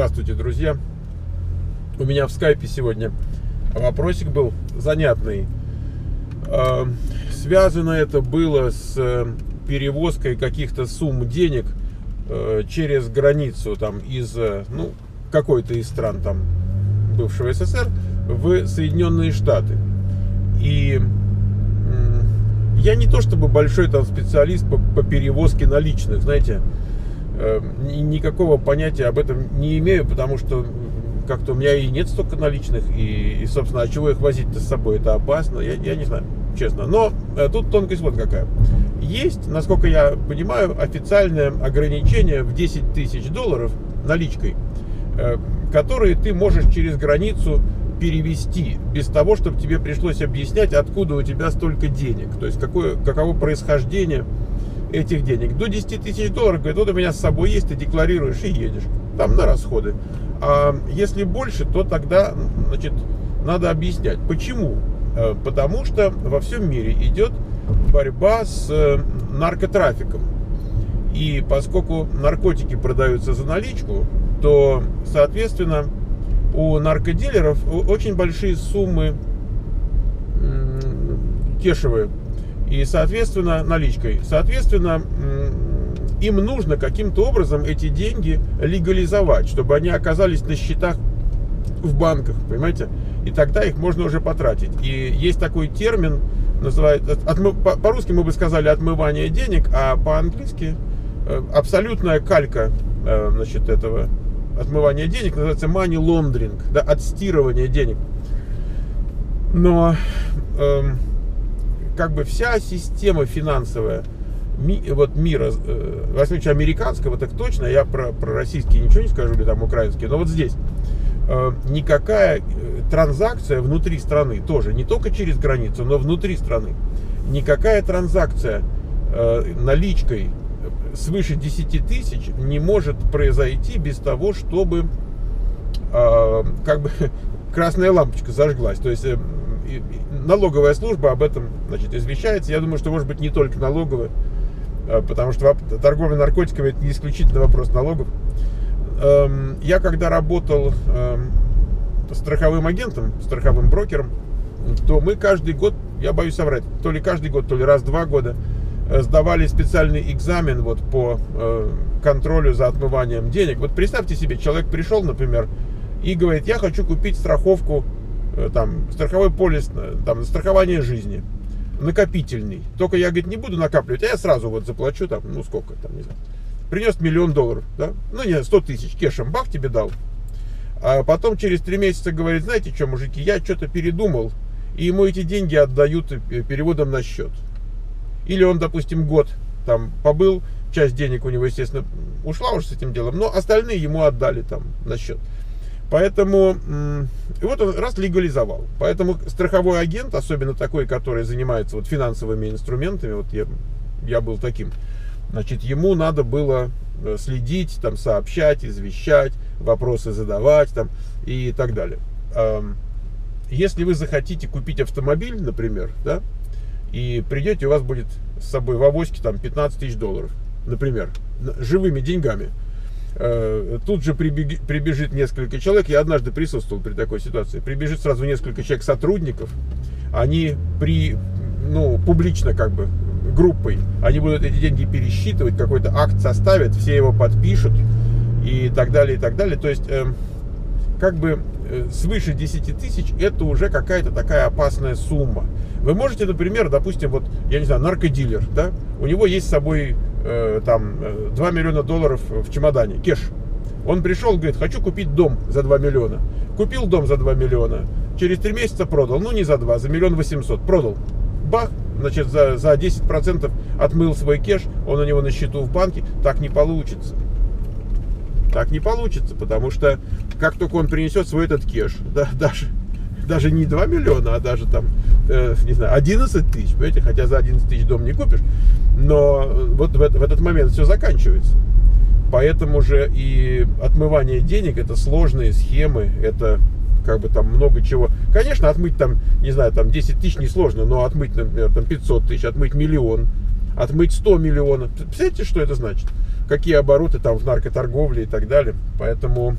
Здравствуйте, друзья. У меня в скайпе сегодня вопросик был занятный. Связано это было с перевозкой каких-то сумм денег через границу там, из какой-то из стран там, бывшего СССР в Соединенные Штаты. И я не то чтобы большой там специалист по перевозке наличных, знаете, никакого понятия об этом не имею, потому что как-то у меня и нет столько наличных, и собственно, а чего их возить-то с собой, это опасно, я не знаю, честно. Но тут тонкость вот какая. Есть, насколько я понимаю, официальное ограничение в $10 000 наличкой, которые ты можешь через границу перевести, без того, чтобы тебе пришлось объяснять, откуда у тебя столько денег, то есть каково происхождение этих денег. До $10 000, говорит, вот у меня с собой есть, ты декларируешь и едешь, там на расходы. А если больше, то тогда, значит, надо объяснять. Почему? Потому что во всем мире идет борьба с наркотрафиком. И поскольку наркотики продаются за наличку, то, соответственно, у наркодилеров очень большие суммы кешевые и, соответственно, наличкой. Соответственно, им нужно каким-то образом эти деньги легализовать, чтобы они оказались на счетах в банках, понимаете? И тогда их можно уже потратить. И есть такой термин, называется, по-русски мы бы сказали отмывание денег, а по-английски абсолютная калька, значит, этого отмывания денег называется money laundering, да, отстирывание денег. Но как бы вся система финансовая мира, во случае американского, так точно, я про российские ничего не скажу, или там украинские, но вот здесь никакая транзакция внутри страны, тоже не только через границу, но внутри страны, никакая транзакция наличкой свыше 10 тысяч не может произойти без того, чтобы как бы красная лампочка зажглась, то есть налоговая служба об этом, значит, извещается. Я думаю, что, может быть, не только налоговая, потому что торговля наркотиками – это не исключительно вопрос налогов. Я когда работал страховым агентом, страховым брокером, то мы каждый год, я боюсь соврать, то ли каждый год, то ли раз в 2 года сдавали специальный экзамен вот по контролю за отмыванием денег. Вот представьте себе, человек пришел, например, и говорит: я хочу купить страховку, там, страховой полис, там, страхование жизни, накопительный. Только я, говорит, не буду накапливать, а я сразу вот заплачу, там, ну, сколько, там, не знаю. Принес $1 000 000, да? Ну, не, 100 тысяч, кешем, бах, тебе дал. А потом через 3 месяца говорит: знаете что, мужики, я что-то передумал, и ему эти деньги отдают переводом на счет. Или он, допустим, год там побыл, часть денег у него, естественно, ушла уже с этим делом, но остальные ему отдали там на счет. Поэтому, и вот он раз легализовал. Поэтому страховой агент, особенно такой, который занимается вот финансовыми инструментами, вот я был таким, значит, ему надо было следить, там, сообщать, извещать, вопросы задавать там, и так далее. Если вы захотите купить автомобиль, например, да, и придете, у вас будет с собой в авоське там $15 000, например, живыми деньгами. Тут же прибежит несколько человек, я однажды присутствовал при такой ситуации, прибежит сразу несколько человек сотрудников, они публично, как бы, группой, они будут эти деньги пересчитывать, какой-то акт составят, все его подпишут и так далее, и так далее. То есть, как бы, свыше 10 тысяч это уже какая-то такая опасная сумма. Вы можете, например, допустим, вот, я не знаю, наркодилер, да, у него есть с собой там $2 000 000 в чемодане, кеш. Он пришел, говорит: хочу купить дом за $2 000 000. Купил дом за $2 000 000, через 3 месяца продал, ну не за 2, за $1 800 000 продал. Бах, значит, за 10% отмыл свой кеш, он у него на счету в банке. Так не получится. Так не получится, потому что как только он принесет свой этот кеш, да, даже не 2 миллиона, а даже там, не знаю, 11 тысяч, понимаете, хотя за 11 тысяч дом не купишь, но вот в этот момент все заканчивается. Поэтому же и отмывание денег — это сложные схемы, это как бы там много чего. Конечно, отмыть там, не знаю, там 10 тысяч несложно, но отмыть, например, там 500 тысяч, отмыть миллион, отмыть 100 миллионов. Представляете, что это значит? Какие обороты там в наркоторговле и так далее. Поэтому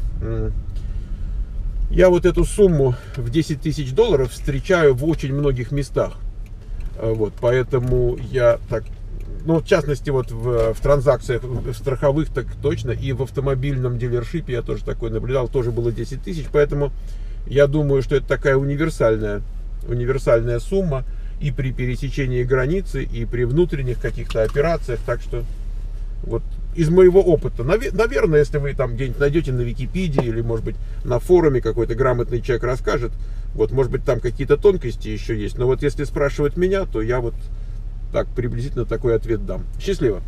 я вот эту сумму в 10 тысяч долларов встречаю в очень многих местах. Вот, поэтому я так... Ну, в частности, вот в транзакциях в страховых так точно, и в автомобильном дилершипе я тоже такое наблюдал, тоже было 10 тысяч, поэтому я думаю, что это такая универсальная сумма и при пересечении границы, и при внутренних каких-то операциях, так что вот из моего опыта, наверное, если вы там где-нибудь найдете на Википедии или, может быть, на форуме какой-то грамотный человек расскажет, вот, может быть, там какие-то тонкости еще есть, но вот если спрашивать меня, то я вот так приблизительно такой ответ дам. Счастливо!